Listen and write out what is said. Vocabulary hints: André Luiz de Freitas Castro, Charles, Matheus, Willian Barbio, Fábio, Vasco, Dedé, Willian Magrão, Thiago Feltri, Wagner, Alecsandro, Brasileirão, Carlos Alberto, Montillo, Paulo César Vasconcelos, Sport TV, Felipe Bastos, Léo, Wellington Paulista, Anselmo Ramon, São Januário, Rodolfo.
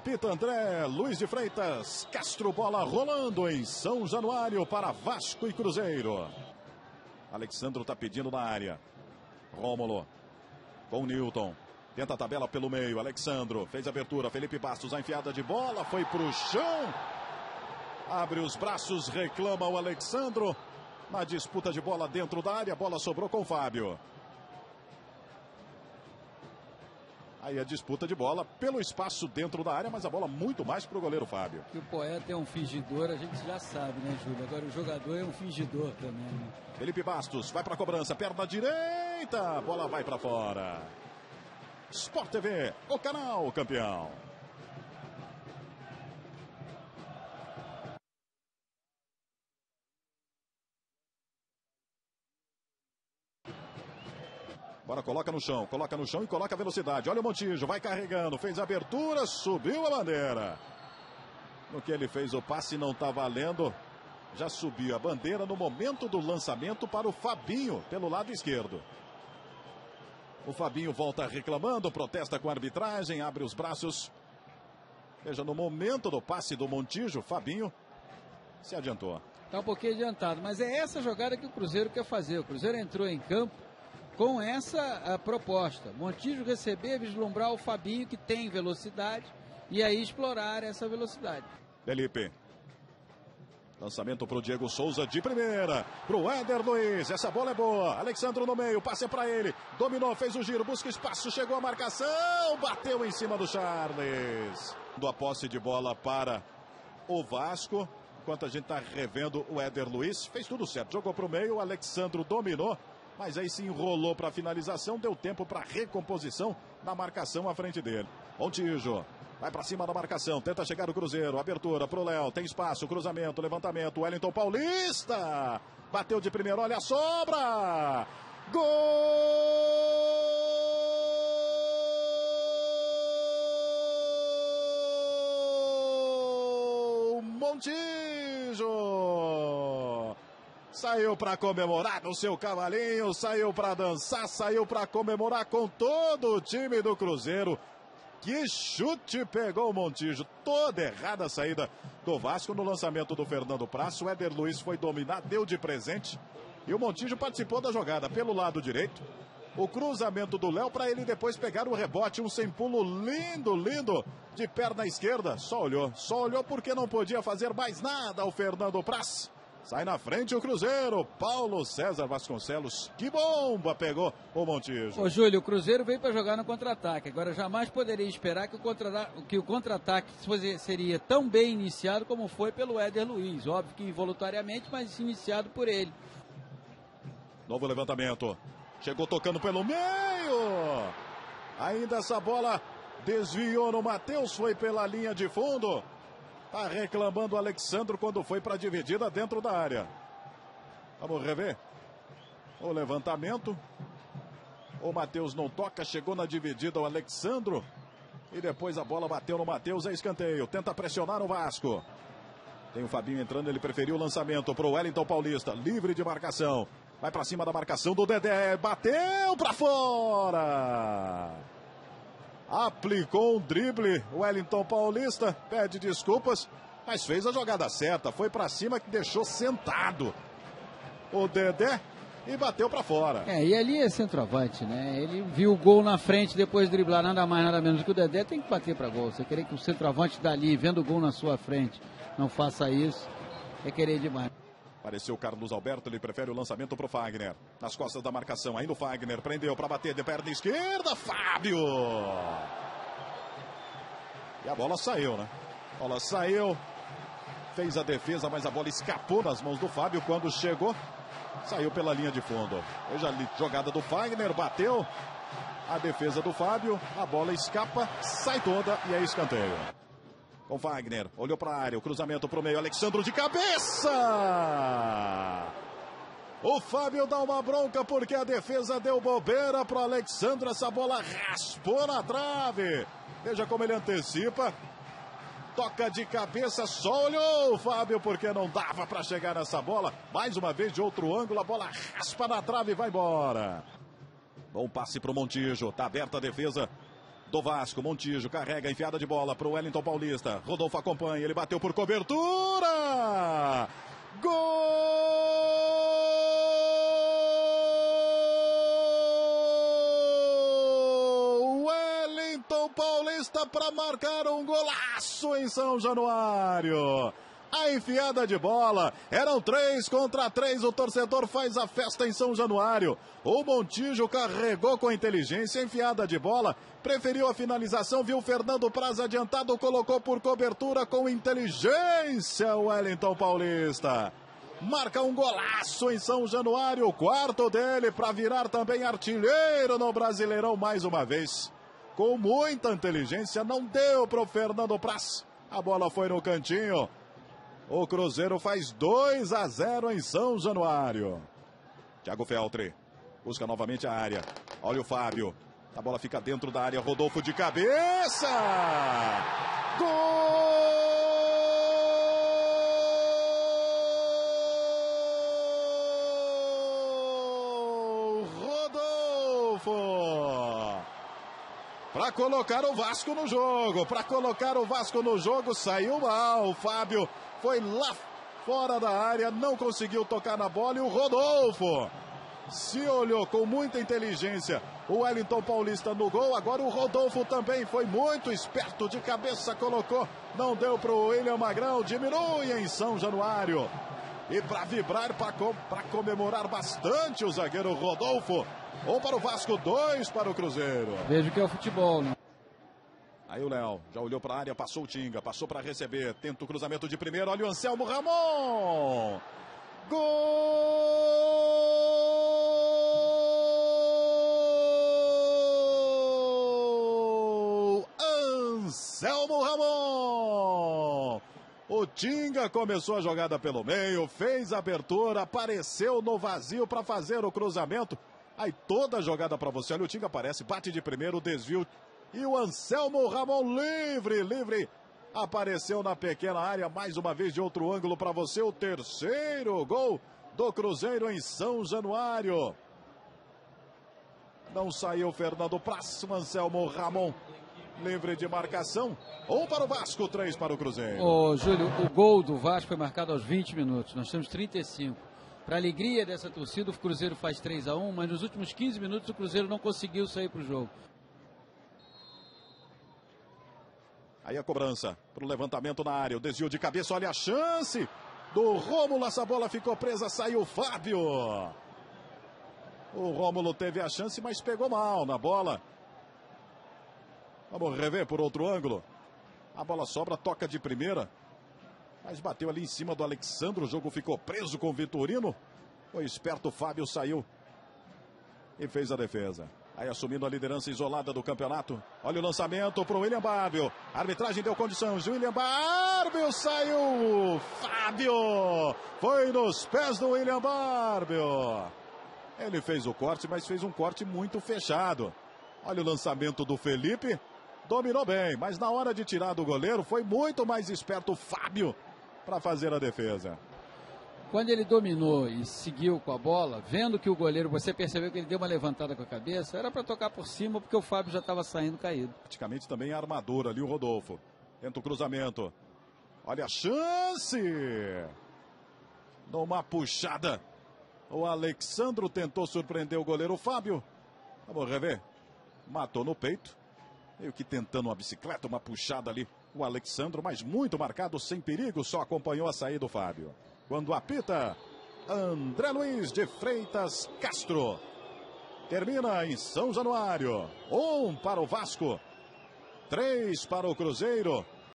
Apita André Luiz de Freitas Castro, bola rolando em São Januário para Vasco e Cruzeiro. Alecsandro está pedindo na área. Rômulo com Nilton. Tenta a tabela pelo meio. Alecsandro fez a abertura. Felipe Bastos, a enfiada de bola. Foi para o chão. Abre os braços. Reclama o Alecsandro. Na disputa de bola dentro da área. A bola sobrou com o Fábio. Aí a disputa de bola pelo espaço dentro da área. Mas a bola muito mais para o goleiro Fábio. E o poeta é um fingidor. A gente já sabe, né, Júlio? Agora o jogador é um fingidor também, né? Felipe Bastos vai para a cobrança. Perna direita. A bola vai para fora. Sport TV, o canal campeão. Agora coloca no chão e coloca a velocidade. Olha o Montillo, vai carregando, fez a abertura, subiu a bandeira. No que ele fez o passe não está valendo. Já subiu a bandeira no momento do lançamento para o Fabinho, pelo lado esquerdo. O Fabinho volta reclamando, protesta com a arbitragem, abre os braços. Veja, no momento do passe do Montillo, Fabinho se adiantou. Está um pouquinho adiantado, mas é essa jogada que o Cruzeiro quer fazer. O Cruzeiro entrou em campo com essa proposta. Montillo receber, vislumbrar o Fabinho, que tem velocidade, e aí explorar essa velocidade. Felipe. Lançamento para o Diego Souza de primeira. Para o Éder Luiz. Essa bola é boa. Alecsandro no meio. Passe para ele. Dominou, fez o giro. Busca espaço. Chegou a marcação. Bateu em cima do Charles. A posse de bola para o Vasco. Enquanto a gente está revendo o Éder Luiz. Fez tudo certo. Jogou para o meio. O Alecsandro dominou. Mas aí se enrolou para a finalização. Deu tempo para a recomposição na marcação à frente dele. Montillo. Vai para cima da marcação, tenta chegar o Cruzeiro, abertura pro Léo, tem espaço, cruzamento, levantamento, Wellington Paulista, bateu de primeiro, olha a sobra, gol! Montillo! Saiu para comemorar no seu cavalinho, saiu para dançar, saiu para comemorar com todo o time do Cruzeiro. Que chute pegou o Montillo. Toda errada a saída do Vasco no lançamento do Fernando Prass. O Éder Luiz foi dominar, deu de presente. E o Montillo participou da jogada pelo lado direito. O cruzamento do Léo para ele depois pegar o rebote. Um sem pulo lindo, lindo, de perna esquerda. Só olhou porque não podia fazer mais nada o Fernando Prass. Sai na frente o Cruzeiro, Paulo César Vasconcelos, que bomba pegou o Montillo. Ô Júlio, o Cruzeiro veio para jogar no contra-ataque, agora jamais poderia esperar que o contra-ataque seria tão bem iniciado como foi pelo Éder Luiz, óbvio que involuntariamente, mas iniciado por ele. Novo levantamento, chegou tocando pelo meio, ainda essa bola desviou no Matheus, foi pela linha de fundo. Tá reclamando o Alecsandro quando foi para a dividida dentro da área. Vamos rever. O levantamento. O Matheus não toca. Chegou na dividida o Alecsandro. E depois a bola bateu no Matheus. É escanteio. Tenta pressionar o Vasco. Tem o Fabinho entrando. Ele preferiu o lançamento para o Wellington Paulista. Livre de marcação. Vai para cima da marcação do Dedé. Bateu para fora. Aplicou um drible, Wellington Paulista, pede desculpas, mas fez a jogada certa, foi para cima que deixou sentado o Dedé e bateu para fora. É, e ali é centroavante, né? Ele viu o gol na frente, depois de driblar nada mais, nada menos que o Dedé, tem que bater para gol. Você querer que o centroavante dali, vendo o gol na sua frente, não faça isso, é querer demais. Apareceu o Carlos Alberto, ele prefere o lançamento para o Wagner. Nas costas da marcação, ainda o Wagner prendeu para bater de perna esquerda, Fábio! E a bola saiu, né? A bola saiu, fez a defesa, mas a bola escapou nas mãos do Fábio. Quando chegou, saiu pela linha de fundo. Veja ali, jogada do Wagner, bateu a defesa do Fábio, a bola escapa, sai toda e é escanteio. Com Wagner, olhou para a área, o cruzamento para o meio, Alecsandro de cabeça! O Fábio dá uma bronca porque a defesa deu bobeira para o Alecsandro, essa bola raspou na trave. Veja como ele antecipa, toca de cabeça, só olhou o Fábio porque não dava para chegar nessa bola. Mais uma vez de outro ângulo, a bola raspa na trave e vai embora. Bom passe para o Montillo, está aberta a defesa do Vasco. Montillo carrega, enfiada de bola para o Wellington Paulista. Rodolfo acompanha, ele bateu por cobertura. Gol! Wellington Paulista para marcar um golaço em São Januário. A enfiada de bola, eram 3 contra 3, o torcedor faz a festa em São Januário. O Montillo carregou com inteligência, enfiada de bola, preferiu a finalização, viu Fernando Prass adiantado, colocou por cobertura com inteligência o Wellington Paulista. Marca um golaço em São Januário, o quarto dele para virar também artilheiro no Brasileirão mais uma vez. Com muita inteligência, não deu para o Fernando Prass, a bola foi no cantinho. O Cruzeiro faz 2-0 em São Januário. Thiago Feltri busca novamente a área. Olha o Fábio. A bola fica dentro da área. Rodolfo de cabeça. Gol! Rodolfo. Para colocar o Vasco no jogo. Para colocar o Vasco no jogo. Saiu mal o Fábio. Foi lá fora da área, não conseguiu tocar na bola e o Rodolfo se olhou com muita inteligência. O Wellington Paulista no gol, agora o Rodolfo também foi muito esperto, de cabeça colocou, não deu para o Willian Magrão, diminui em São Januário. E para vibrar, para comemorar bastante o zagueiro Rodolfo, 1 para o Vasco, 2 para o Cruzeiro. Vejo que é o futebol, né? Aí o Léo já olhou para a área, passou o Tinga, passou para receber, tenta o cruzamento de primeiro, olha o Anselmo Ramon! Gol! Anselmo Ramon! O Tinga começou a jogada pelo meio, fez a abertura, apareceu no vazio para fazer o cruzamento. Aí toda a jogada para você, olha o Tinga aparece, bate de primeiro, desvio. E o Anselmo Ramon livre, apareceu na pequena área, mais uma vez de outro ângulo para você, o terceiro gol do Cruzeiro em São Januário. Não saiu Fernando Prass, Anselmo Ramon livre de marcação, 1 para o Vasco, 3 para o Cruzeiro. Ô Júlio, o gol do Vasco foi marcado aos 20 minutos, nós temos 35. Para alegria dessa torcida, o Cruzeiro faz 3-1, mas nos últimos 15 minutos o Cruzeiro não conseguiu sair para o jogo. Aí a cobrança para o levantamento na área, o desvio de cabeça, olha a chance do Rômulo, essa bola ficou presa, saiu o Fábio. O Rômulo teve a chance, mas pegou mal na bola. Vamos rever por outro ângulo. A bola sobra, toca de primeira, mas bateu ali em cima do Alecsandro, o jogo ficou preso com o Vitorino. Foi esperto, o Fábio saiu e fez a defesa. Aí assumindo a liderança isolada do campeonato. Olha o lançamento para o Willian Barbio. A arbitragem deu condição. Willian Barbio saiu. Fábio foi nos pés do Willian Barbio. Ele fez o corte, mas fez um corte muito fechado. Olha o lançamento do Felipe. Dominou bem, mas na hora de tirar do goleiro foi muito mais esperto o Fábio para fazer a defesa. Quando ele dominou e seguiu com a bola, vendo que o goleiro, você percebeu que ele deu uma levantada com a cabeça, era para tocar por cima, porque o Fábio já estava saindo caído. Praticamente também armador ali o Rodolfo. Tenta o cruzamento. Olha a chance! Numa puxada. O Alecsandro tentou surpreender o goleiro Fábio. Vamos rever. Matou no peito. Meio que tentando uma bicicleta, uma puxada ali. O Alecsandro, mas muito marcado, sem perigo, só acompanhou a saída do Fábio. Quando apita, André Luiz de Freitas Castro. Termina em São Januário. 1 para o Vasco, 3 para o Cruzeiro.